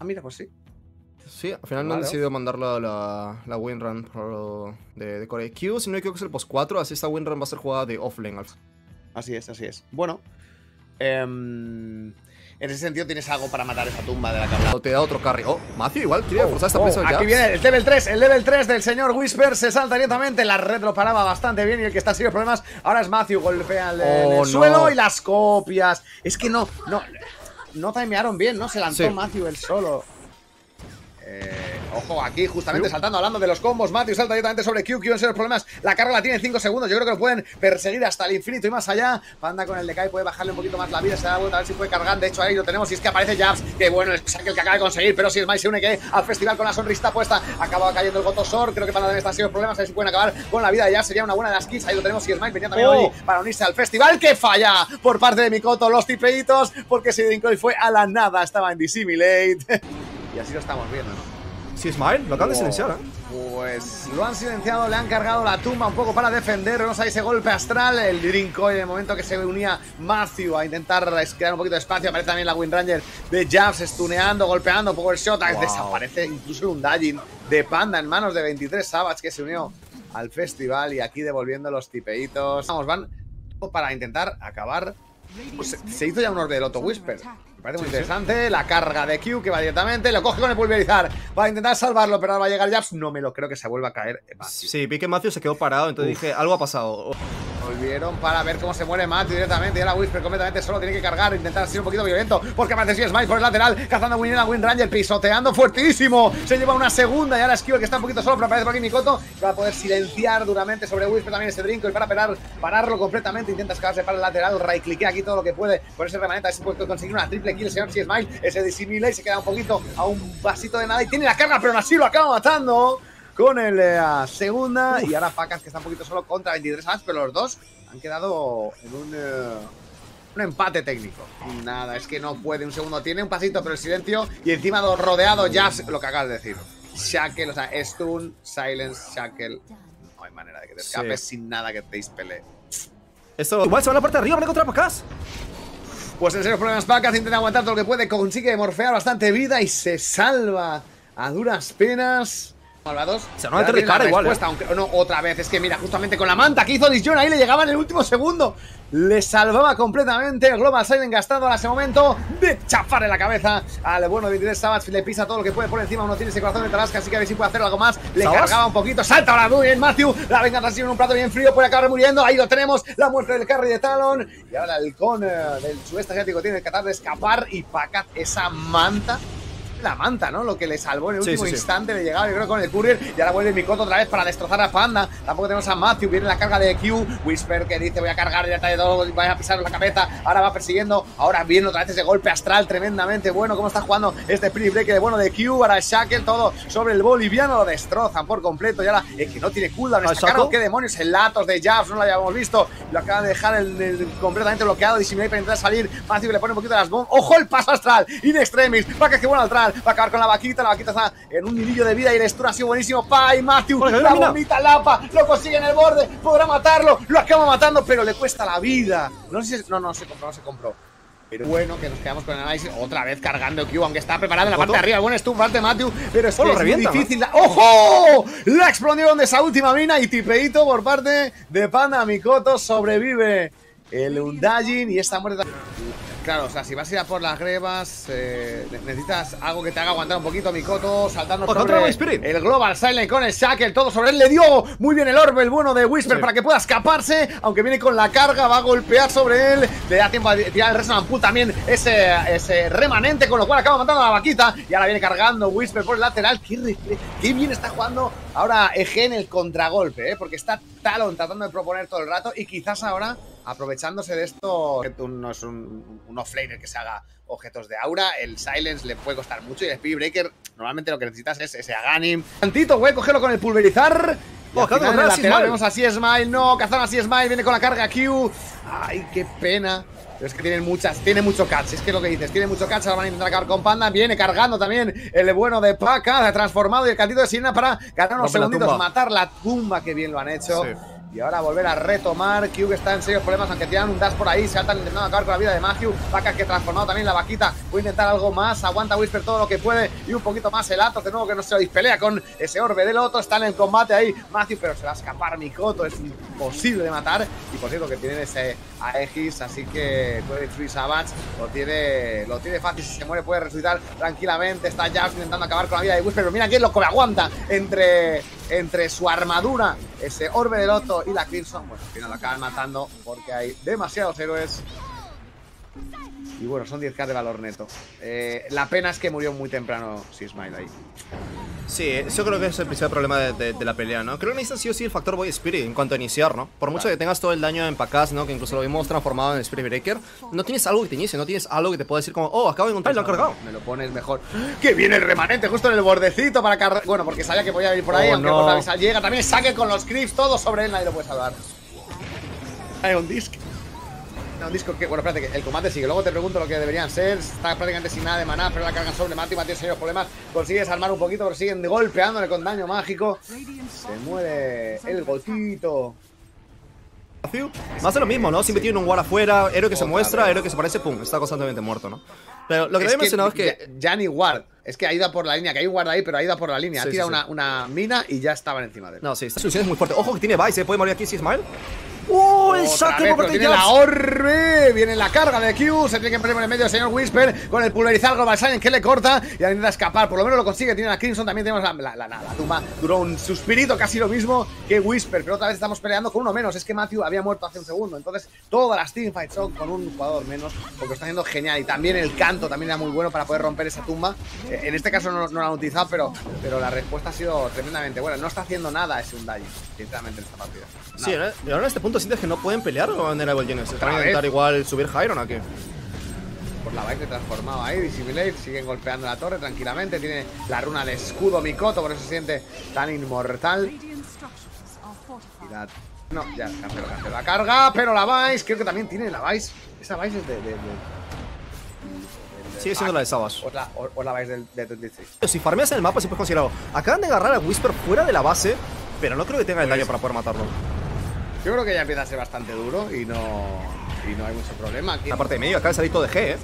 Ah, mira, pues sí. Sí, al final no han decidido mandar la winrun de Corey Q, si no me equivoco es el post 4, así esta winrun va a ser jugada de offlane. Así es, así es. Bueno, en ese sentido tienes algo para matar esa tumba de la cabra. O te da otro carry. Oh, Matthew igual quería forzar esta presión ya. Aquí viene el level 3. El level 3 del señor Whisper se salta directamente. La red lo paraba bastante bien y el que está sin los problemas ahora es Matthew. Golpea el suelo y las copias. Es que no timearon bien, ¿no? Se lanzó Matthew el solo. Ojo, aquí justamente saltando, hablando de los combos, Matthew salta directamente sobre Q, en serios problemas. La carga la tiene en 5 segundos, yo creo que lo pueden perseguir hasta el infinito y más allá. Panda con el de Kai puede bajarle un poquito más la vida, se da la vuelta a ver si puede cargar, de hecho ahí lo tenemos y es que aparece Jabz, que bueno, el Shackle que acaba de conseguir, pero si es Esmai se une que al festival con la sonrisa puesta, acaba cayendo el Gotosor, creo que Panda también está en serios problemas, a ver si pueden acabar con la vida de Jabz, sería una buena de las kills, ahí lo tenemos y Esmai venía también hoy para unirse al festival, que falla por parte de Mikoto, los tipeitos, porque si Dream Coil fue a la nada, estaba en Dissimilate. Y así lo estamos viendo, ¿no? Sí, SumaiL, lo acaban de silenciar, ¿eh? Pues lo han silenciado, le han cargado la tumba un poco para defendernos. Ahí ese golpe astral, el Dream Coil en el momento que se unía Matthew a intentar crear un poquito de espacio. Aparece también la Windranger de Jabz, estuneando, golpeando, power shot. Desaparece incluso un Undying de Panda en manos de 23savage que se unió al festival y aquí devolviendo los tipeitos. Vamos, van para intentar acabar. Pues se hizo ya un orden del Otto Whisper. Me parece muy interesante. La carga de Q que va directamente. Lo coge con el pulverizar. Va a intentar salvarlo, pero ahora va a llegar Jabz. No me lo creo que se vuelva a caer Matthew. Sí, vi que Matthew se quedó parado, entonces dije, algo ha pasado. Volvieron para ver cómo se muere Matthew directamente. Y ahora Whisper completamente solo tiene que cargar, intentar ser un poquito violento. Porque aparece Esmai por el lateral, cazando a Windranger, pisoteando fuertísimo. Se lleva una segunda y ahora Skill que está un poquito solo, pero aparece por aquí Mikoto. Va a poder silenciar duramente sobre Whisper también ese Dream Coil y para pararlo completamente. Intenta escaparse para el lateral, right cliquea aquí todo lo que puede por ese remanente. Así puede conseguir una triple kill el señor SumaiL, ese disimila y se queda un poquito a un vasito de nada y tiene la carga, pero aún así lo acaba matando con el segunda. Y ahora Pakazs que está un poquito solo contra 23savage, pero los dos han quedado en un empate técnico. Nada, es que no puede, un segundo tiene un pasito, pero el silencio y encima rodeado Jabz, lo que acabas de decir. Shackle, o sea, stun, silence, Shackle. No hay manera de que te escapes sin nada que te dispele. Esto igual se va a la parte de arriba, van contra Pakazs. Pues en serios problemas Pakazs, intenta aguantar todo lo que puede, consigue morfear bastante vida y se salva a duras penas. Malvados, se van a meter de cara igual, ¿eh? Aunque, no, otra vez, es que mira, justamente con la manta que hizo Disjon, ahí le llegaba en el último segundo. Le salvaba completamente el Global Silent gastado a ese momento de chafar en la cabeza al bueno de 23savage. Le pisa todo lo que puede por encima, uno tiene ese corazón de Tarasca, así que a ver si puede hacer algo más. Le cargaba un poquito, salta ahora muy bien Matthew, la venganza ha sido en un plato bien frío, puede acabar muriendo, ahí lo tenemos, la muerte del carry de Talon. Y ahora el halcón del sudeste asiático tiene que tratar de escapar y Pakazs esa manta. La manta, ¿no? Lo que le salvó en el último instante de llegada, yo creo, con el courier. Y ahora vuelve Mikoto otra vez para destrozar a Panda. Tampoco tenemos a Matthew. Viene la carga de Q. Whisper que dice, voy a cargar y de todo, voy a pisar la cabeza. Ahora va persiguiendo. Ahora viene otra vez ese golpe astral tremendamente bueno. ¿Cómo está jugando este Spirit Breaker bueno de Q? Ahora Shackle, todo sobre el boliviano. Lo destrozan por completo. Y ahora es que no tiene cooldown. Está cargo, ¿qué demonios? El Atos de Jabz, no lo habíamos visto. Lo acaba de dejar completamente bloqueado. Disimilé para intentar salir. Matthew que le pone un poquito de las bombas. ¡Ojo el paso astral! In extremis. Para que bueno atrás. Va a acabar con la vaquita está en un nidillo de vida y el stun ha sido buenísimo. ¡Pay, Matthew! La bonita lapa, lo consigue en el borde, podrá matarlo, lo acaba matando, pero le cuesta la vida. No sé si no se compró. Pero bueno, que nos quedamos con el análisis. Otra vez cargando Q, aunque está preparado en la parte de arriba. Buen stun, parte de Matthew, pero es que es difícil. ¡Ojo! La explodieron de esa última mina y tipeito por parte de Panda. Mikoto sobrevive el Undying y esta muerte. Claro, o sea, si vas a ir a por las grebas, necesitas algo que te haga aguantar un poquito, Mikoto, saltarnos sobre el Global Silent con el Shackle, todo sobre él. Le dio muy bien el orbe, el bueno de Whisper, para que pueda escaparse, aunque viene con la carga, va a golpear sobre él. Le da tiempo a tirar el Resonant Ampul también, ese remanente, con lo cual acaba matando a la vaquita. Y ahora viene cargando Whisper por el lateral. Qué bien está jugando ahora EG en el contragolpe, porque está Talon tratando de proponer todo el rato y quizás ahora, aprovechándose de esto, no es un offlaner que se haga objetos de aura, el silence le puede costar mucho y el Spirit Breaker normalmente lo que necesitas es ese Aghanim. Tantito, güey, cogerlo con el pulverizar. Vemos así SumaiL, no, cazaron así SumaiL, viene con la carga Q. Ay, qué pena. Pero es que tiene mucho catch, es que lo que dices, tiene mucho catch, ahora van a intentar acabar con Panda, viene cargando también el bueno de Pakazs, transformado y el cantito de Sirena para ganar unos segunditos, matar la tumba, que bien lo han hecho. Y ahora volver a retomar. Q, que está en serios problemas, aunque tiran un dash por ahí. Se ha intentado acabar con la vida de Matthew. Vaca que ha transformado también la vaquita. Puede intentar algo más. Aguanta Whisper todo lo que puede. Y un poquito más el Atos de nuevo, que no se lo dispelea con ese orbe del otro. Está en el combate ahí Matthew, pero se va a escapar Mikoto. Es imposible de matar. Y por cierto que tienen ese Aegis, así que 23savage lo tiene fácil. Si se muere puede resucitar tranquilamente. Está Jabz intentando acabar con la vida de Whisper, pero mira quién lo aguanta entre su armadura, ese orbe del Otto y la Crimson. Bueno, al final lo acaban matando porque hay demasiados héroes. Y bueno, son 10k de valor neto. La pena es que murió muy temprano SumaiL ahí. Sí, yo creo que es el principal problema de la pelea, ¿no? Creo que necesitas sí o sí el factor Void Spirit en cuanto a iniciar, ¿no? Por mucho que tengas todo el daño en Pakazs, ¿no? Que incluso lo vimos transformado en Spirit Breaker. No tienes algo que te inicie, no tienes algo que te pueda decir como, oh, acabo de encontrar y lo han cargado. Me lo pones mejor. ¡Que viene el remanente justo en el bordecito para cargar! Bueno, porque sabía que podía venir por ahí, aunque no. Por la visa llega. También saque con los creeps, todo sobre él, nadie lo puede salvar. Hay un disc. No, un disco que, bueno, espérate, que el combate sigue. Luego te pregunto lo que deberían ser. Está prácticamente sin nada de maná, pero la carga sobre Matthew. Matthew tiene serios problemas. Consigue desarmar un poquito, pero siguen golpeándole con daño mágico. Se muere el gotito. Más de lo mismo, ¿no? Siempre tiene un war afuera, héroe que se muestra, héroe que se aparece, pum, está constantemente muerto, ¿no? Pero lo que había mencionado es que ya ni ward, es que ha ido por la línea, que hay un guarda ahí, pero ha ido por la línea. Sí, ha tirado una mina y ya estaban encima de él. No, sí, esta solución es muy fuerte. Ojo que tiene Vice, ¿eh? Puede morir aquí si SumaiL. ¡Oh, el Shackle por parte de Jabz! ¡Viene la orbe! Viene la carga de Q. Se tiene que poner en el medio el señor Whisper con el pulverizar global silent que le corta y al intentar escapar. Por lo menos lo consigue. Tiene la Crimson. También tenemos la Duma. Duró un suspirito, casi lo mismo que Whisper. Pero otra vez estamos peleando con uno menos. Es que Matthew había muerto hace un segundo. Entonces, todas las teamfights son con un jugador menos, porque lo está haciendo genial. Y también el canto también era muy bueno para poder romper esa tumba. En este caso no la han utilizado, pero la respuesta ha sido tremendamente buena. No está haciendo nada ese Undying, sinceramente, en esta partida. Sí, y ahora en este punto sientes que no pueden pelear o van a intentar igual subir Hiron aquí. Por la bike transformado ahí, Dissimulate, siguen golpeando la torre tranquilamente. Tiene la runa de escudo Mikoto, por eso se siente tan inmortal. No, ya canceló la carga, pero la Vice, creo que también tiene la Vice. Esa Vice es sigue siendo la de Savage. O la Vice de 23. Si farmeas en el mapa siempre es considerado. Acaban de agarrar a Whisper fuera de la base, pero no creo que tenga el daño para poder matarlo. Yo creo que ya empieza a ser bastante duro y no hay mucho problema aquí. La parte de medio, acá el salito de G, ¿eh?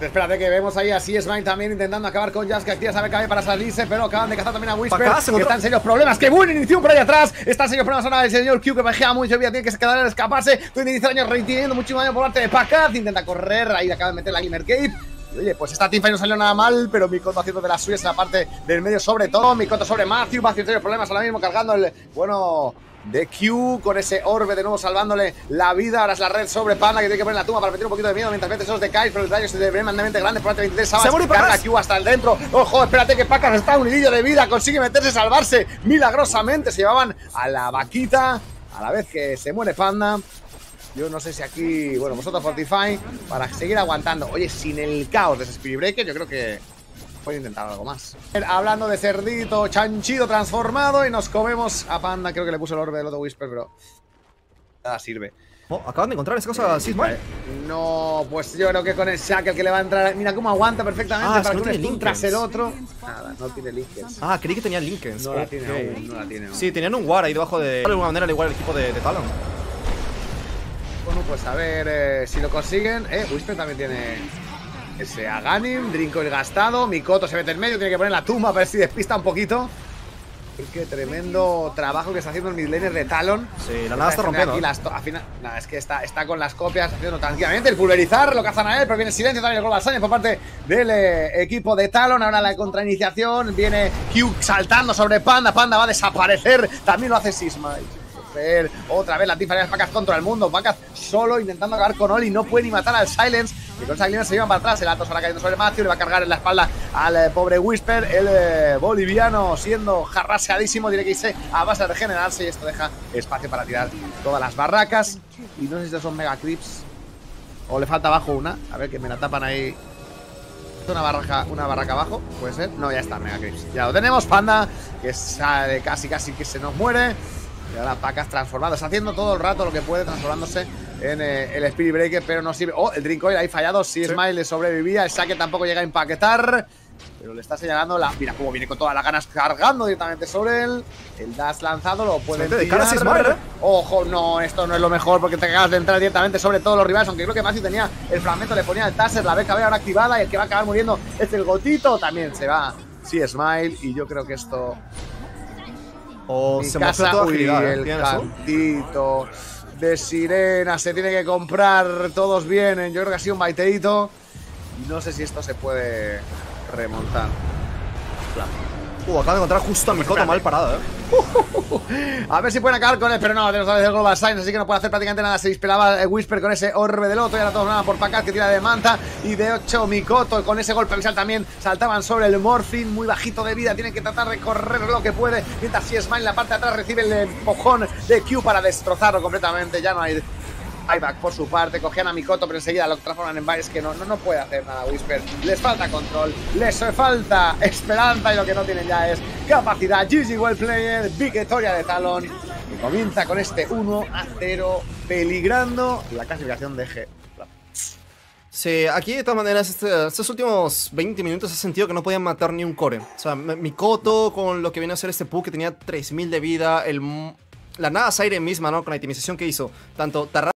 Espérate que vemos ahí a SumaiL también intentando acabar con Jabz, que activa esa BKB para salirse, pero acaban de cazar también a Whisper, que están serios problemas. ¡Qué buen inicio por ahí atrás! Están serios problemas ahora el señor Q, que bajea mucho, tiene que quedar al escaparse. Tiene 10 años reteniendo muchísimo daño por parte de Pakazs. Intenta correr, ahí le acaban de meter la Glimmer Cape. Oye, pues esta teamfight no salió nada mal, pero Mikoto haciendo de las suyas en la parte del medio sobre todo. Mikoto sobre Matthew, va a hacer serios problemas ahora mismo cargando el... bueno... de Q con ese orbe de nuevo salvándole la vida. Ahora es la red sobre Panda, que tiene que poner la tumba para meter un poquito de miedo mientras mete esos de Kyle, pero el daño es tremendamente grande por parte de 23savage. Se muere Pakazs. Q hasta el dentro. Ojo, espérate que Pakazs está un hilillo de vida, consigue meterse, salvarse milagrosamente. Se llevaban a la vaquita a la vez que se muere Panda. Yo no sé si aquí, bueno, vosotros Fortify para seguir aguantando. Oye, sin el caos de ese Spirit Breaker yo creo que puede intentar algo más. Hablando de cerdito, chanchito transformado y nos comemos a Panda. Creo que le puso el orbe del otro Whisper, pero nada sirve. Oh, acaban de encontrar esa cosa, Sismar. No, pues yo creo que con el Shackle que le va a entrar. Mira cómo aguanta perfectamente para que un stun tras el otro. Nada, no tiene Linkens. Ah, creí que tenía Linkens. No la tiene aún, no la tiene aún. Sí, tenían un war ahí debajo de alguna manera, al igual el equipo de Talon. Bueno, pues a ver si lo consiguen. Whisper también tiene... ese Aghanim, Dream Coil gastado. Mikoto se mete en medio, tiene que poner la tumba para ver si despista un poquito. Qué tremendo trabajo que está haciendo el midlaner de Talon. Sí, la nada está rompiendo. Nada, es que está con las copias haciendo tranquilamente el pulverizar, lo cazan a él, pero viene el silencio también el global silence por parte del equipo de Talon. Ahora la contrainiciación, viene Q saltando sobre Panda. Panda va a desaparecer, también lo hace SumaiL. Otra vez la tifa Pakazs contra el mundo. Pakazs solo intentando acabar con Oli. No puede ni matar al Silence. Y con esa Silence se iban para atrás. El Atos ahora cayendo sobre Matthew. Le va a cargar en la espalda al pobre Whisper. El boliviano siendo jarraseadísimo. Tiene que irse a base de regenerarse. Y esto deja espacio para tirar todas las barracas. Y no sé si estos son Mega Creeps o le falta abajo una. A ver que me la tapan ahí. Una barraca abajo, puede ser. No, ya está, Mega Creeps. Ya lo tenemos, Panda. Que sale casi que se nos muere. Y ahora Pakazs transformados, haciendo todo el rato lo que puede, transformándose en el Spirit Breaker, pero no sirve. Oh, el Dream Coil ahí fallado. SumaiL le sobrevivía. El saque tampoco llega a empaquetar. Pero le está señalando la... Mira cómo viene con todas las ganas cargando directamente sobre él. El dash lanzado lo pueden tirar. Ojo, no, esto no es lo mejor porque te acabas de entrar directamente sobre todos los rivales. Aunque creo que Matthew tenía el fragmento, le ponía el taser, la BKB ahora activada. Y el que va a acabar muriendo es el gotito. También se va. Sí, SumaiL. Y yo creo que esto... Oh, se muestra toda agilidad, el cantito de sirena se tiene que comprar. Todos vienen. Yo creo que ha sido un baiteito. No sé si esto se puede remontar. Acaba de encontrar justo a Mikoto mal parada, A ver si pueden acabar con él, pero no, tenemos el Global Science, así que no puede hacer prácticamente nada. Se disparaba Whisper con ese orbe del otro. Y ahora todos nada por Pakazs, que tira de manta. Y de 8 Mikoto con ese golpe visual también. Saltaban sobre el Morphine, muy bajito de vida. Tienen que tratar de correr lo que puede. Mientras si Smile en la parte de atrás recibe el empujón de Q para destrozarlo completamente. Ya no hay buyback por su parte, cogían a Mikoto, pero enseguida lo transforman en Vice, que no puede hacer nada Whisper. Les falta control, les falta esperanza y lo que no tienen ya es capacidad. GG Well Player, victoria de Talon, que comienza con este 1-0, peligrando la clasificación de EG. Sí, aquí de todas maneras, estos últimos 20 minutos he sentido que no podían matar ni un core. O sea, Mikoto con lo que viene a hacer este Puck, que tenía 3000 de vida, la nada Siren misma, ¿no? Con la itemización que hizo, tanto Tarra